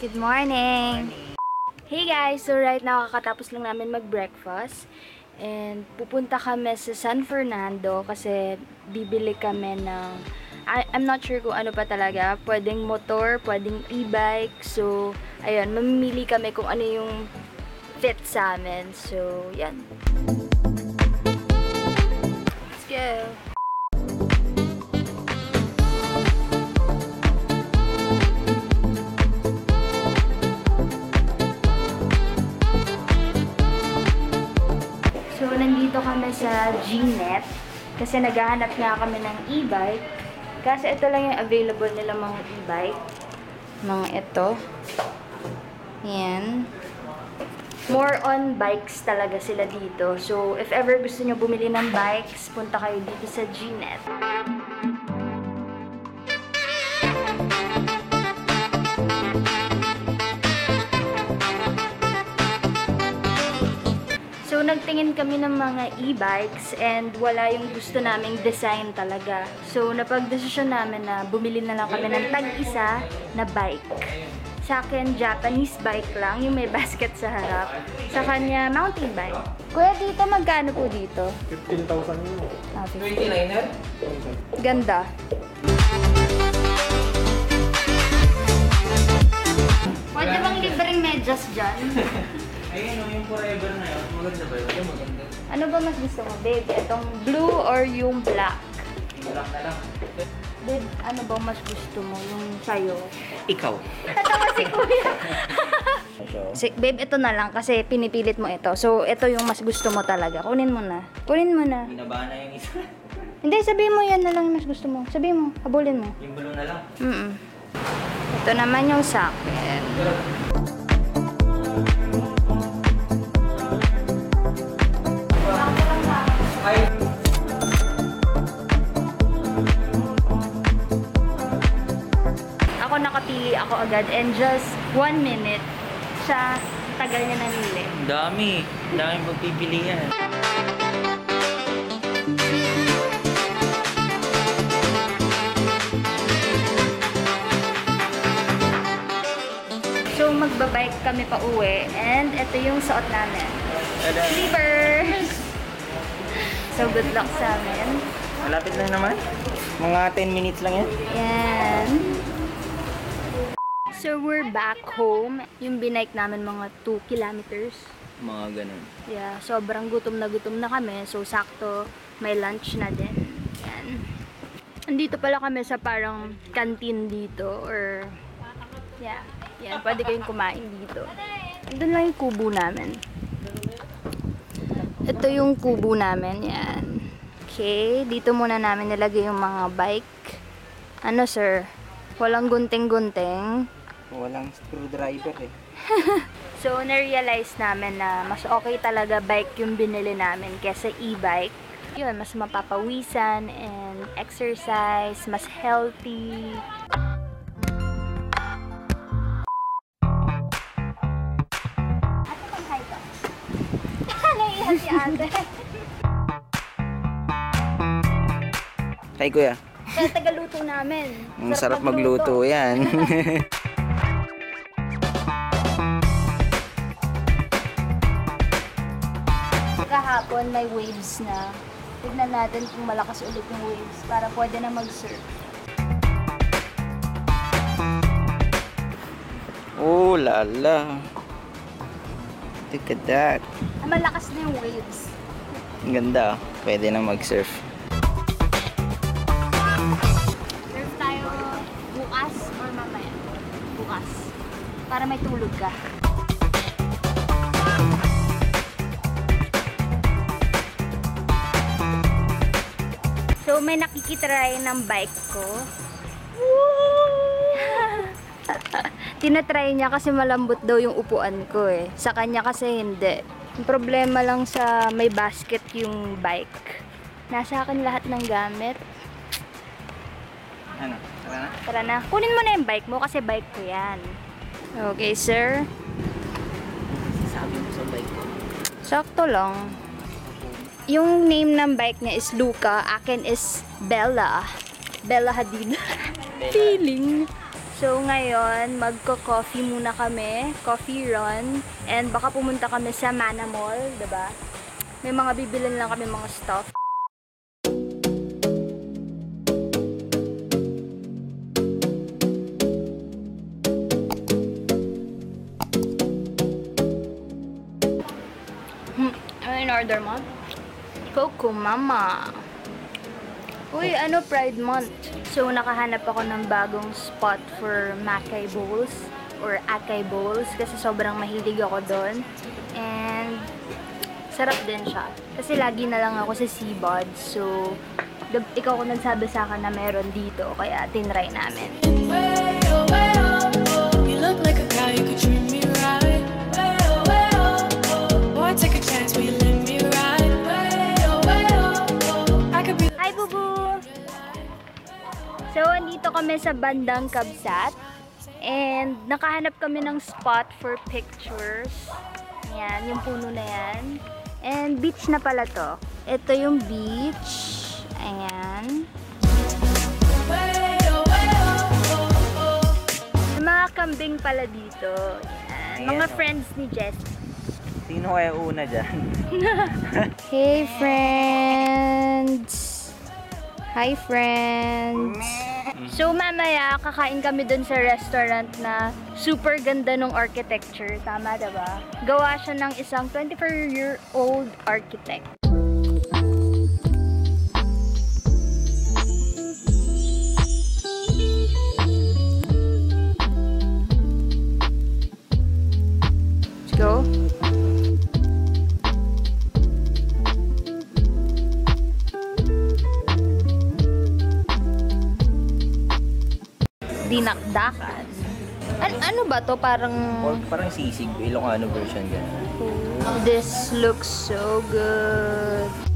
Good morning. Hey guys, so right now kakatapos lang namin mag-breakfast and pupunta kami sa San Fernando kasi bibili kami ng I'm not sure kung ano pa talaga, pwedeng motor, pwedeng e-bike. So ayun, mamimili kami kung ano yung fit sa amin. So yan. Let's go. Dito kami sa G-Net kasi naghahanap nga kami ng e-bike kasi ito lang yung available nila mga e-bike, mga ito yan, more on bikes talaga sila dito. So if ever gusto nyo bumili ng bikes, punta kayo dito sa G-Net. So, nagtingin kami ng mga e-bikes and wala yung gusto naming design talaga. So, napag-desisyon namin na bumili na lang kami ng tag-isa na bike. Sa akin, Japanese bike lang, yung may basket sa harap. Sa kanya, mountain bike. Kuya, dito magkano po dito? 15,000 yun. 29er? Ganda. Pwede bang libreng medyas dyan? Ayun, yung forever na yun. Maganda ba yun? Maganda. Ano ba mas gusto mo, babe? Itong blue or yung black? Yung black na lang. Babe, ano ba mas gusto mo? Yung sa'yo? Ikaw. Tatawa si Kuya. Babe, ito na lang kasi pinipilit mo ito. So, ito yung mas gusto mo talaga. Kunin mo na. Kunin mo na. Binabaan na yung isa. Hindi, sabihin mo yan na lang mas gusto mo. Sabihin mo, habulin mo. Yung blue na lang? Mm-mm. Ito naman yung sakin. Ako nakapili ako agad and just 1 minute siya, tagal niya nanili. Daming pagpipilian. So magbabike kami pa uwi and ito yung suot namin. Sea Bird! So good luck sa amin. Malapit lang naman. Mga 10 minutes lang yan. Yan. So we're back home. Yung binike namin mga 2 kilometers. Mga ganun. Yeah, sobrang gutom na kami. So sakto, may lunch na din. Yan. Andito pala kami sa parang canteen dito or yeah, yan, pwede kayong kumain dito. Doon lang yung kubo namin. Ito yung kubo namin, yan. Okay, dito muna namin nilagay yung mga bike. Ano sir? Walang gunting-gunting. Walang screwdriver eh. So, na-realize namin na mas okay talaga bike yung binili namin kesa e-bike. Yun, mas mapapawisan and exercise, mas healthy. Ano bang high top? Naiiyak si ate. Hi kuya. Kaya tagaluto namin. Ang sarap magluto yan. Kahapon may waves na. Tignan natin kung malakas ulit yung waves para pwede na mag-surf. Oh lala. Look at that. Malakas na yung waves. Ang ganda. Pwede na mag-surf. Surf tayo bukas or mamaya? Bukas. Para may tulog ka. So, may nakikitry ng bike ko. Woo! tinatry niya kasi malambot daw yung upuan ko eh. Sa kanya kasi hindi. Yung problema lang sa may basket yung bike. Nasa akin lahat ng gamit. Ano? Tara na? Tara na. Kunin mo na yung bike mo kasi bike ko yan. Okay, sir. Sabi mo sa bike ko. Sakto lang. Yung name ng bike niya is Luca. Akin is Bella. Bella Hadid. Feeling. So ngayon, magko-coffee muna kami, coffee run, and baka pumunta kami sa Mana Mall, 'di ba? May mga bibilan lang kami mga stuff. Ano in order mo? Koko Mama. Uy, ano Pride Month? So, nakahanap ako ng bagong spot for Makay Bowls or Akay Bowls kasi sobrang mahilig ako doon. And, sarap din siya. Kasi lagi na lang ako sa Sea Bird. So, ikaw ko nagsabi sa akin na meron dito. Kaya, tinry namin. You look like a cow, you could treat me right. Boy, take a chance, will you let me ride? I could be... Hi, Bubu! So, andito kami sa Bandang Kabsat and nakahanap kami ng spot for pictures. Ayan, yung puno na yan. And beach na pala to. Ito yung beach. Ayan. Mga kambing pala dito. Ayan. Mga friends ni Jess. Sino kaya una dyan? Hey, friends! Hi friends! So mamaya, kakain kami dun sa restaurant na super ganda ng architecture. Tama diba? Gawa siya ng isang 24-year-old architect. Let's go! Dinakdakan. Ano ba to? Parang sisig. Ilocano version ganun. This looks so good.